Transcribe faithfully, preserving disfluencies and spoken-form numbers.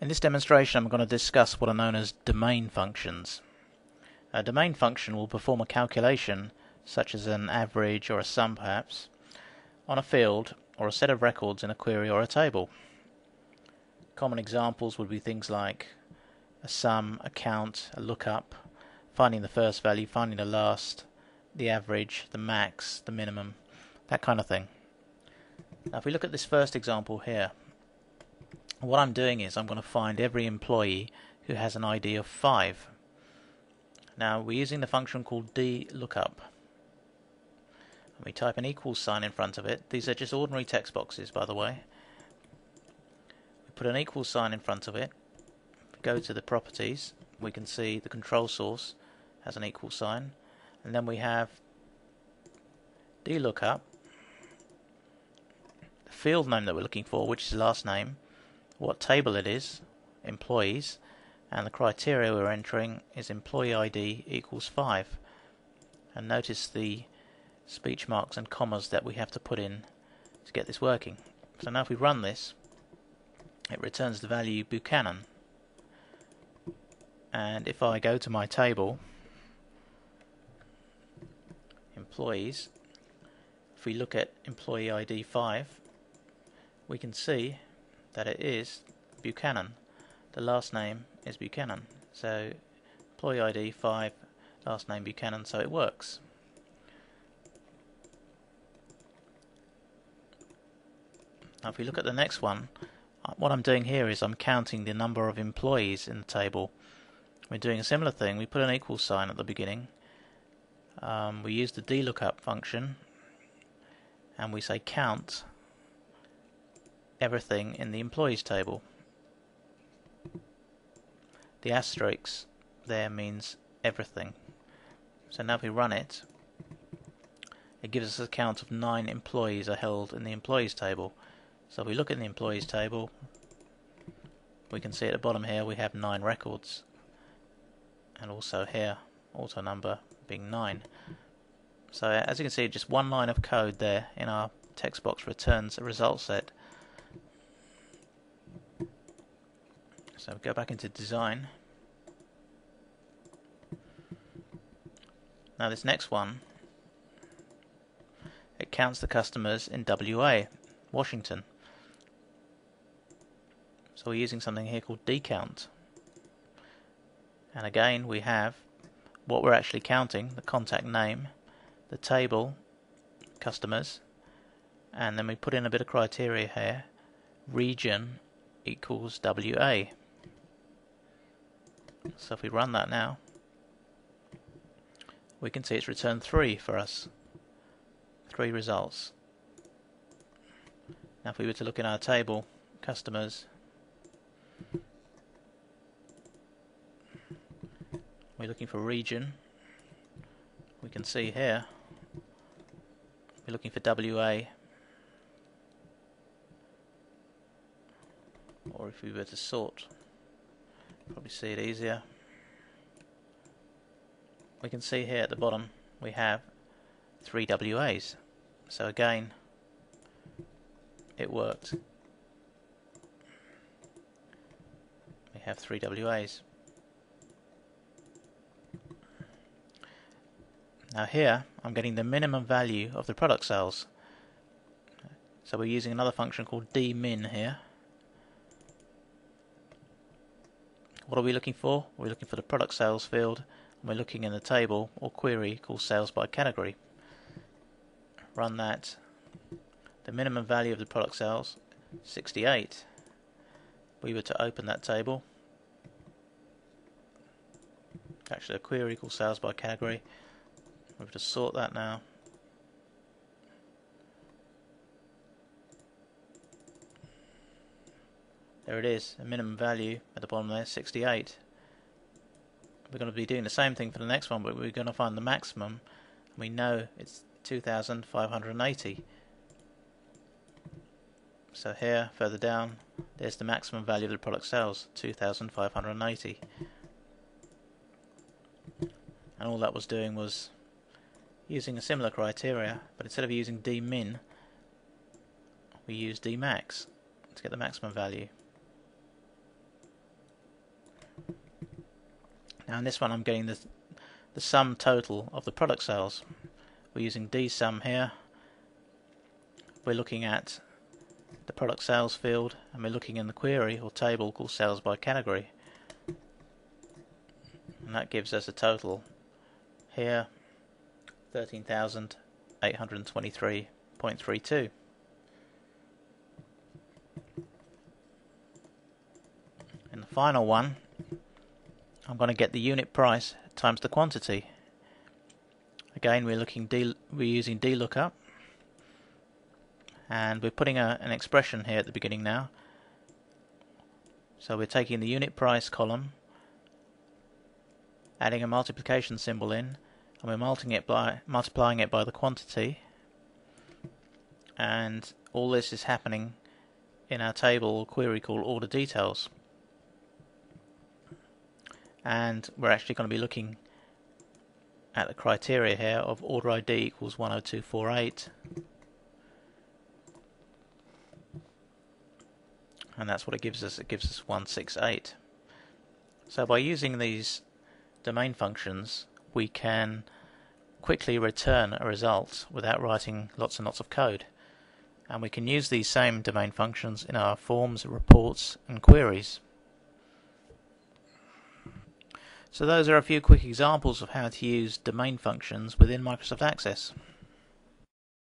In this demonstration I'm going to discuss what are known as domain functions. A domain function will perform a calculation, such as an average or a sum perhaps, on a field or a set of records in a query or a table. Common examples would be things like a sum, a count, a lookup, finding the first value, finding the last, the average, the max, the minimum, that kind of thing. Now if we look at this first example here, what I'm doing is I'm going to find every employee who has an I D of five. Now we're using the function called DLookup. And we type an equal sign in front of it. These are just ordinary text boxes, by the way. We put an equal sign in front of it. If we go to the properties, we can see the control source has an equal sign, and then we have DLookup, the field name that we're looking for, which is the last name, what table it is, employees, and the criteria we're entering is employee I D equals five. And notice the speech marks and commas that we have to put in to get this working. So now if we run this, it returns the value Buchanan. And if I go to my table, employees, if we look at employee I D five, we can see that it is Buchanan. The last name is Buchanan. So employee I D five, last name Buchanan, so it works. Now if we look at the next one, what I'm doing here is I'm counting the number of employees in the table. We're doing a similar thing. We put an equal sign at the beginning. Um, we use the DLookup function and we say count everything in the employees table. The asterisk there means everything. So now if we run it, it gives us a count of nine employees are held in the employees table. So if we look in the employees table, we can see at the bottom here we have nine records, and also here auto number being nine. So as you can see, just one line of code there in our text box returns a result set. So we go back into design. Now this next one, it counts the customers in W A, Washington. So we're using something here called DCount. And again we have what we're actually counting, the contact name, the table, customers, and then we put in a bit of criteria here, region equals W A. So if we run that now, we can see it's returned three for us, three results. Now if we were to look in our table, customers, we're looking for region, we can see here, we're looking for W A, or if we were to sort, probably see it easier. We can see here at the bottom we have three W As. So again, it worked. We have three W As. Now here I'm getting the minimum value of the product sales. So we're using another function called DMin here. What are we looking for? We're looking for the product sales field, and we're looking in the table or query called sales by category. Run that. The minimum value of the product sales, sixty-eight. We were to open that table. Actually, a query called sales by category. We were to sort that now. There it is, a minimum value at the bottom there, sixty-eight. We're going to be doing the same thing for the next one, but we're going to find the maximum. We know it's two thousand five hundred eighty. So here, further down, there's the maximum value of the product sales, two thousand five hundred eighty. And all that was doing was using a similar criteria, but instead of using DMin, we use DMax to get the maximum value. Now in this one I'm getting the, the sum total of the product sales. We're using DSum here. We're looking at the product sales field, and we're looking in the query or table called sales by category. And that gives us a total here, thirteen thousand eight hundred twenty-three point three two. In the final one, I'm going to get the unit price times the quantity. Again, we're looking D, we're using DLookup, and we're putting a, an expression here at the beginning now. So we're taking the unit price column, adding a multiplication symbol in, and we're multiplying it by multiplying it by the quantity, and all this is happening in our table or query called order details. And we're actually going to be looking at the criteria here of order I D equals one oh two four eight, and that's what it gives us. It gives us one six eight. So by using these domain functions, we can quickly return a result without writing lots and lots of code, and we can use these same domain functions in our forms, reports, and queries. So those are a few quick examples of how to use domain functions within Microsoft Access.